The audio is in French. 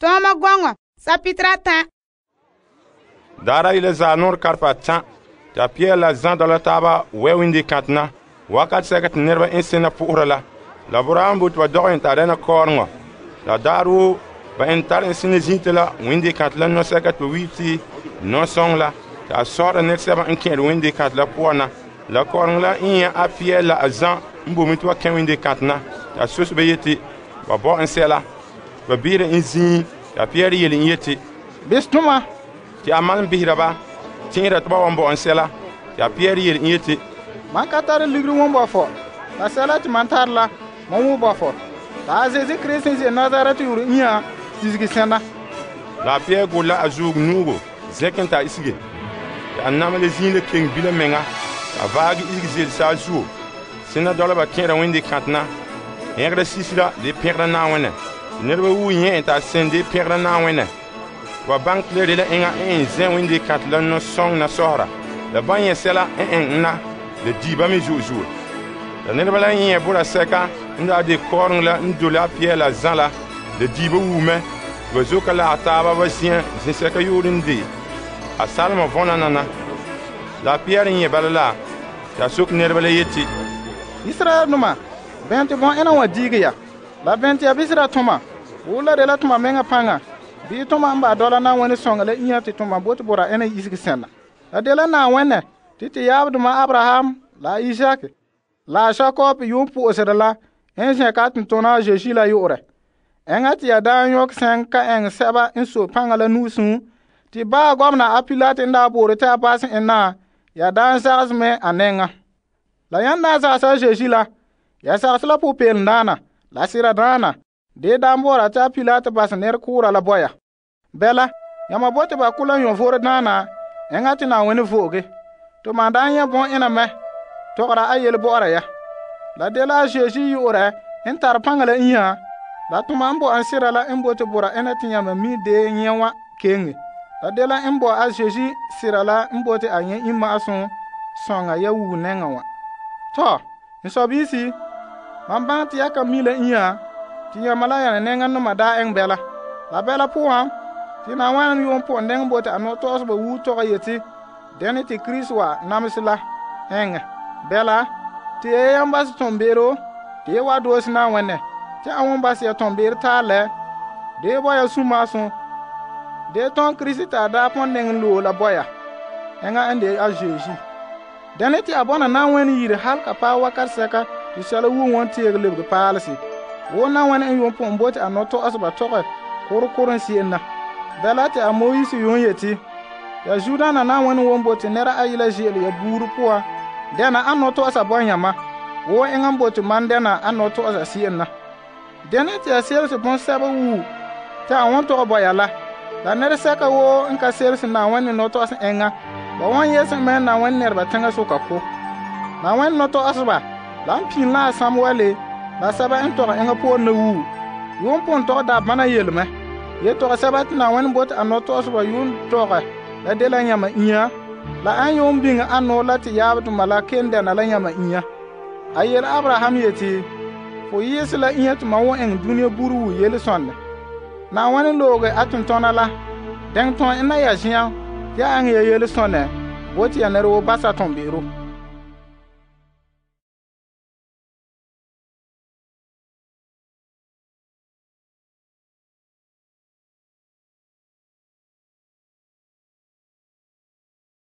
Toma gongo, sapitratan. Dara ile zanur karpatan. Tapia la zan dola taba wewindi kantna. Wakat sekat nerva insena puurala. La burambut wa doin tarena korngo. La daru ba entar insene zintela windi kantla no sekat witi no songla. Ta sora netseba inken windi kantla puana. La kornla in apia la azan mbumitwa ken windi kantna. Ta susbeyeti ba bo insela. Ba bire inzi ya piere yeli yeti bestuma ti amal bihiraba tinira to wombo onsela ya piere yeli yeti man katar ligru wombo fo la salati mantarla momu bafo ta zezi kristenzi nazaratu yurinya zizgi sena la piere gola azug nugo zekenta isige ya namale zinde king bila menga ya vague izgil sa jour sena dola ba kera windi katna engre sisila de perna na wona nerba wuyen ta sende perna na wena wa bank le la enga en zen winde katlan no song na sohra la banye sela en na de diba mi joujou la nerba la yen bura seka nda de korn la ndola pie la zala de diba wume gozo kala ataba basien se seka yurindi asalma vona nana la pierre yen balala ta sok nerba la yeti israel numa bente bon ena wa diga la vente ya bisira tuma wula de la tuma menga panga bi tuma mba dola na woni songa le nyati tuma bot bora ene isikisena la de la na wene titi yabduma abraham la isaac la jacob yumpu osela enje katin tona jeshila yore engati ya dan yok senka en seba inso panga la nusu ti ba gomna apilate nda bore ta pasin enna ya dan sasme anenga la yanda sa jeshila ya sasla popel ndana la siradana de dambora ta pilata basner kura la boya bela yama bote ba kula yon vore dana engati na weni voge to mandanya bon ename to kara ayel bora ya la de la jeji yore entar pangala nya la tumambo ansira la embote bora enati nyama mi de nyewa kenge la de la embo a jeji sirala embote anye imma ason songa ya wu nengawa to nsobisi Mamban ti yaka mile nya ti yamala ya nenga no mada en bela la bela puwa ti na wan yon po ndeng bota anotos ba wu to yeti deni ti kriswa namisla en bela ti yambas tombero ti wa dos na wene ti awon bas ya tombero tale de boya sumason de ton krisita da pon ndeng lo la boya enga ande a jeji deni ti abona na wen yir halka pa wakar seka You shall won't take a little policy. One now and you won't boat and not to us about talker, currency and the latter are more easy. Unity. The Judan and now one boat and never a buru poor. Then I am not to us a boyama. War and I'm boat to Mandana and not to us a sienna. Then it is sales upon several woo. Tell I want to a boyala. The never second war and cassels and now one and not to us anger. But 1 year's a man now one never tanga so capo. Now one not to us about. Lampin la samwale la saba entora enga po na wu yon pon to da bana yelme ye to saba tina wan bot anoto so yun tora la de la nyama nya la an yon binga anola ti yabtu malaken de na la nyama nya ayer abraham yeti fo yesu la nya to mawo en dunia buru yele sonne na wan loge atun tonala den ton ina ya jian ya an yele sonne boti ya nero basa tombero